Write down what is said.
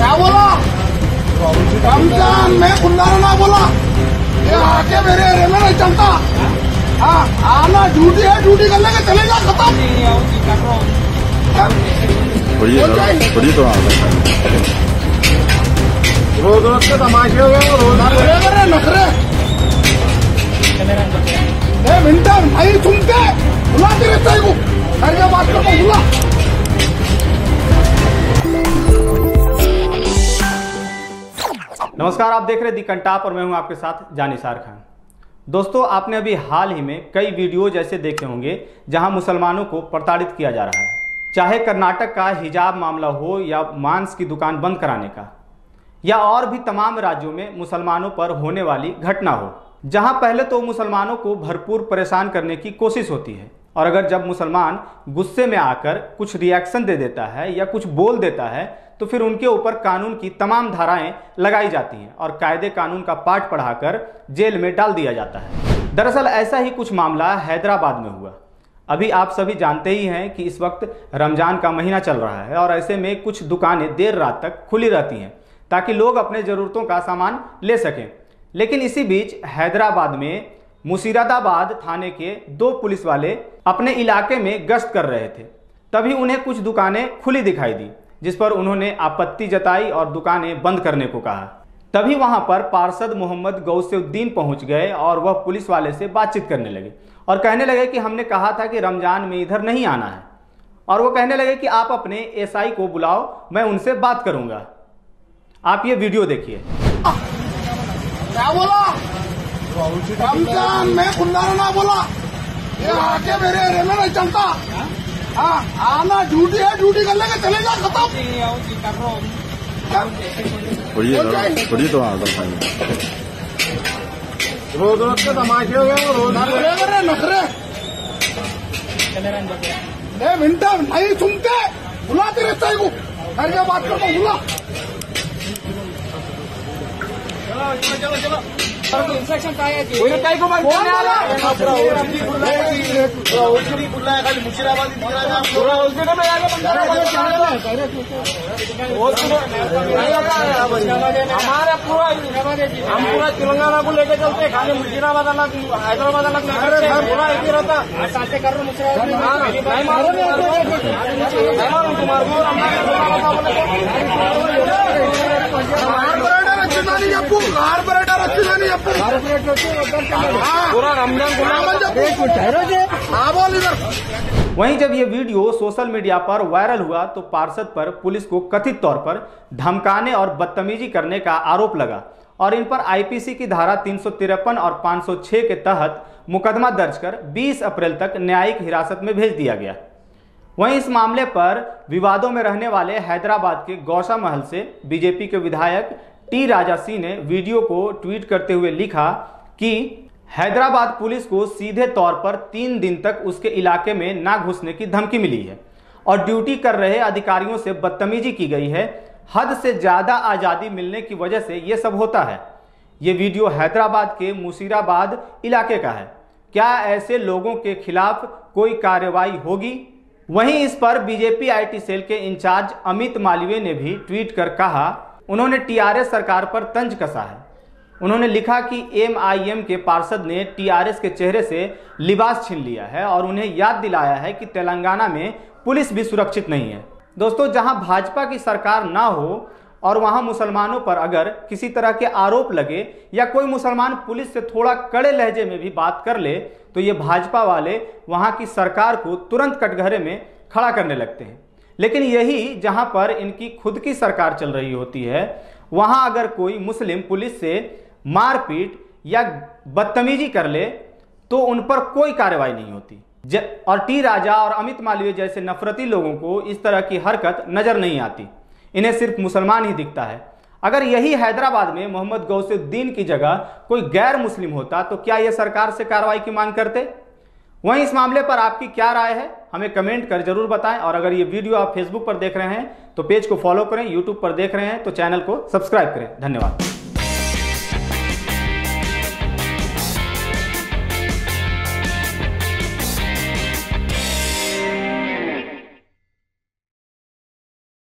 क्या बोला? रमजान में खुंदाना बोला, ये आके मेरे एरिया में नहीं चलता। हाँ आना ड्यूटी है, ड्यूटी करने के चलेगा खत्म। रोज रोज के तमाशे हो गए, रोज नखरे नखरे विंटर भाई चुनते बुला के रहते को घर में बात करता बुला। नमस्कार, आप देख रहे दी कंटाप और मैं हूं आपके साथ जानीसार खान। दोस्तों, आपने अभी हाल ही में कई वीडियोज ऐसे देखे होंगे जहां मुसलमानों को प्रताड़ित किया जा रहा है, चाहे कर्नाटक का हिजाब मामला हो या मांस की दुकान बंद कराने का या और भी तमाम राज्यों में मुसलमानों पर होने वाली घटना हो, जहां पहले तो मुसलमानों को भरपूर परेशान करने की कोशिश होती है और अगर जब मुसलमान गुस्से में आकर कुछ रिएक्शन दे देता है या कुछ बोल देता है तो फिर उनके ऊपर कानून की तमाम धाराएं लगाई जाती हैं और कायदे कानून का पाठ पढ़ाकर जेल में डाल दिया जाता है। दरअसल ऐसा ही कुछ मामला हैदराबाद में हुआ। अभी आप सभी जानते ही हैं कि इस वक्त रमजान का महीना चल रहा है और ऐसे में कुछ दुकानें देर रात तक खुली रहती हैं ताकि लोग अपने ज़रूरतों का सामान ले सकें। लेकिन इसी बीच हैदराबाद में मुशीरादाबाद थाने के 2 पुलिस वाले अपने इलाके में गश्त कर रहे थे, तभी उन्हें कुछ दुकानें खुली दिखाई दी जिस पर उन्होंने आपत्ति जताई और दुकानें बंद करने को कहा। तभी वहां पर पार्षद मोहम्मद गौसुद्दीन पहुंच गए और वह पुलिस वाले से बातचीत करने लगे और कहने लगे कि हमने कहा था कि रमज़ान में इधर नहीं आना है, और वो कहने लगे कि आप अपने SI को बुलाओ, मैं उनसे बात करूँगा। आप ये वीडियो देखिए। क्या बोला? रमजान में खुंदाना बोला, ये आके मेरे एरिया में नहीं चलता। हाँ आना ड्यूटी है, ड्यूटी करने के चलेगा खत्म। रोज रोज के तमाशे हो गए, रोज नखरे नखरे विंटर नहीं सुनते बुला के रहते को घर में बात करता बुला। चलो चलो चलो इंस्ट्रक्शन आया जी को मार खाली मुशीराबाद हमारा पूरा, हम पूरा तेलंगाना को लेकर चलते हैं, खाली मुशीराबाद अलग हैदराबाद अलग पूरा एक ही रहता है। वहीं जब ये वीडियो सोशल मीडिया पर वायरल हुआ तो पार्षद पर पुलिस को कथित तौर पर धमकाने और बदतमीजी करने का आरोप लगा और इन पर IPC की धारा 353 और 506 के तहत मुकदमा दर्ज कर 20 अप्रैल तक न्यायिक हिरासत में भेज दिया गया। वहीं इस मामले पर विवादों में रहने वाले हैदराबाद के गौसा महल से BJP के विधायक टी राजा सिंह ने वीडियो को ट्वीट करते हुए लिखा कि हैदराबाद पुलिस को सीधे तौर पर 3 दिन तक उसके इलाके में ना घुसने की धमकी मिली है और ड्यूटी कर रहे अधिकारियों से बदतमीजी की गई है। हद से ज़्यादा आज़ादी मिलने की वजह से ये सब होता है। ये वीडियो हैदराबाद के मुशीराबाद इलाके का है। क्या ऐसे लोगों के खिलाफ कोई कार्रवाई होगी? वहीं इस पर BJP IT सेल के इंचार्ज अमित मालवीय ने भी ट्वीट कर कहा, उन्होंने TRS सरकार पर तंज कसा है। उन्होंने लिखा कि AIMIM के पार्षद ने TRS के चेहरे से लिबास छीन लिया है और उन्हें याद दिलाया है कि तेलंगाना में पुलिस भी सुरक्षित नहीं है। दोस्तों, जहां भाजपा की सरकार ना हो और वहां मुसलमानों पर अगर किसी तरह के आरोप लगे या कोई मुसलमान पुलिस से थोड़ा कड़े लहजे में भी बात कर ले तो ये भाजपा वाले वहां की सरकार को तुरंत कटघरे में खड़ा करने लगते हैं। लेकिन यही जहां पर इनकी खुद की सरकार चल रही होती है वहां अगर कोई मुस्लिम पुलिस से मारपीट या बदतमीजी कर ले तो उन पर कोई कार्रवाई नहीं होती और टी राजा और अमित मालवीय जैसे नफरती लोगों को इस तरह की हरकत नज़र नहीं आती, इन्हें सिर्फ मुसलमान ही दिखता है। अगर यही हैदराबाद में मोहम्मद गौसुद्दीन की जगह कोई गैर मुस्लिम होता तो क्या यह सरकार से कार्रवाई की मांग करते? वहीं इस मामले पर आपकी क्या राय है हमें कमेंट कर जरूर बताएं और अगर ये वीडियो आप फेसबुक पर देख रहे हैं तो पेज को फॉलो करें, यूट्यूब पर देख रहे हैं तो चैनल को सब्सक्राइब करें। धन्यवाद।